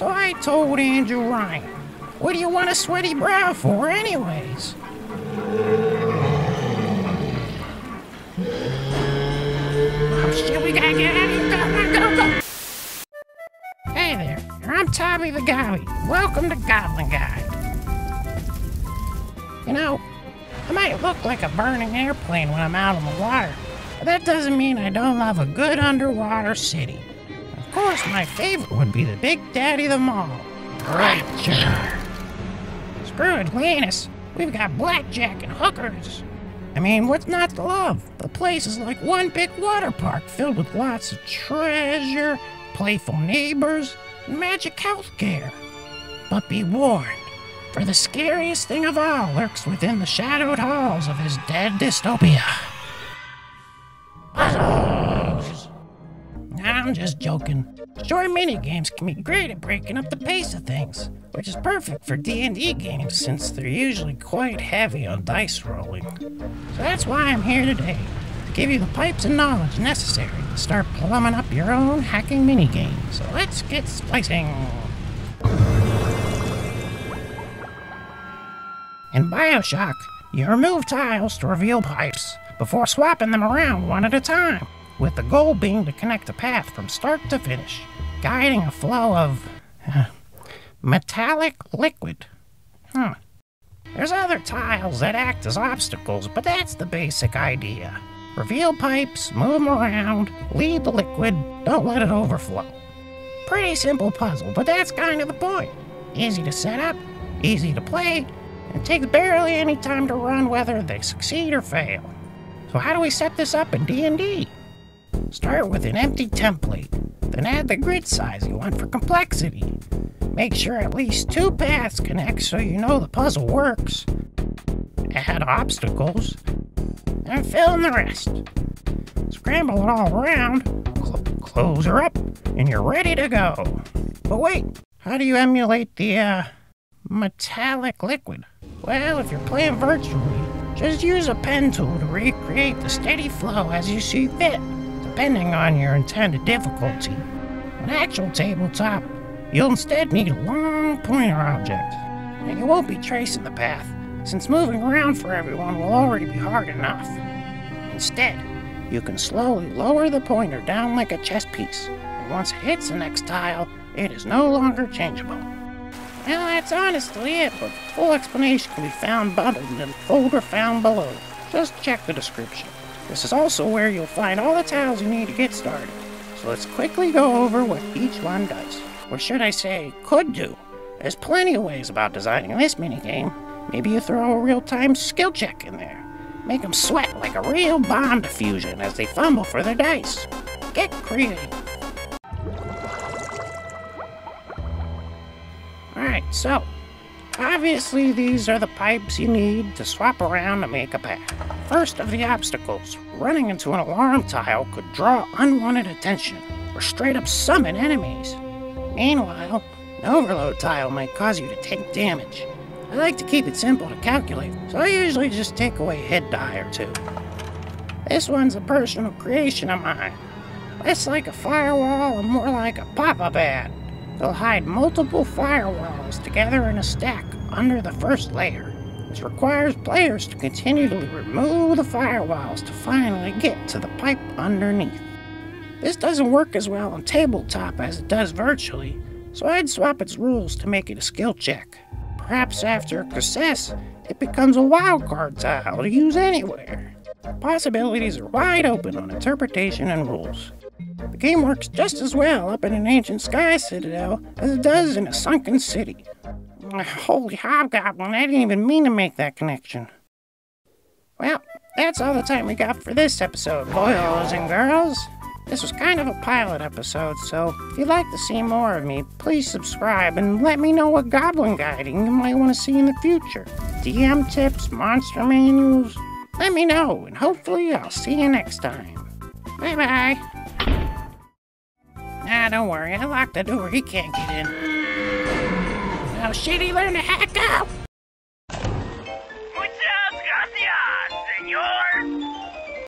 So I told Andrew Ryan, what do you want a sweaty brow for anyways? Oh shit, we gotta get out of here, go! Hey there, I'm Tommy the Gobby. Welcome to Goblin Guide. You know, I might look like a burning airplane when I'm out on the water, but that doesn't mean I don't love a good underwater city. Of course, my favorite would be the big daddy of them all, Rapture. Screw Atlantis, we've got blackjack and hookers. I mean, what's not to love? The place is like one big water park filled with lots of treasure, playful neighbors, and magic healthcare. But be warned, for the scariest thing of all lurks within the shadowed halls of his dead dystopia. I'm just joking. Short minigames can be great at breaking up the pace of things, which is perfect for D&D games since they're usually quite heavy on dice rolling. So that's why I'm here today, to give you the pipes and knowledge necessary to start plumbing up your own hacking minigame. So let's get splicing! In Bioshock, you remove tiles to reveal pipes, before swapping them around one at a time, with the goal being to connect a path from start to finish, guiding a flow of metallic liquid. There's other tiles that act as obstacles, but that's the basic idea. Reveal pipes, move them around, lead the liquid, don't let it overflow. Pretty simple puzzle, but that's kind of the point. Easy to set up, easy to play, and takes barely any time to run whether they succeed or fail. So how do we set this up in D&D? Start with an empty template, then add the grid size you want for complexity. Make sure at least 2 paths connect so you know the puzzle works. Add obstacles, and fill in the rest. Scramble it all around, close her up, and you're ready to go. But wait, how do you emulate the metallic liquid? Well, if you're playing virtually, just use a pen tool to recreate the steady flow as you see fit, depending on your intended difficulty. On actual tabletop, you'll instead need a long pointer object, and you won't be tracing the path, since moving around for everyone will already be hard enough. Instead, you can slowly lower the pointer down like a chess piece, and once it hits the next tile, it is no longer changeable. Well, that's honestly it, but the full explanation can be found bundled in the folder found below. Just check the description. This is also where you'll find all the tiles you need to get started. So let's quickly go over what each one does. Or should I say, could do. There's plenty of ways about designing this minigame. Maybe you throw a real-time skill check in there. Make them sweat like a real bomb diffusion as they fumble for their dice. Get creative. Alright, so, obviously these are the pipes you need to swap around to make a path. First of the obstacles, running into an alarm tile could draw unwanted attention, or straight up summon enemies. Meanwhile, an overload tile might cause you to take damage. I like to keep it simple to calculate, so I usually just take away a head die or 2. This one's a personal creation of mine. Less like a firewall and more like a pop-up ad. They'll hide multiple firewalls together in a stack under the first layer. This requires players to continually remove the firewalls to finally get to the pipe underneath. This doesn't work as well on tabletop as it does virtually, so I'd swap its rules to make it a skill check. Perhaps after a success, it becomes a wildcard tile to use anywhere. Possibilities are wide open on interpretation and rules. The game works just as well up in an ancient sky citadel as it does in a sunken city. Holy hobgoblin, I didn't even mean to make that connection. Well, that's all the time we got for this episode, boys and girls. This was kind of a pilot episode, so if you'd like to see more of me, please subscribe and let me know what goblin guiding you might want to see in the future. DM tips, monster manuals, let me know, and hopefully I'll see you next time. Bye-bye. Nah, don't worry, I locked the door, he can't get in. Oh shit, he learned to hack up!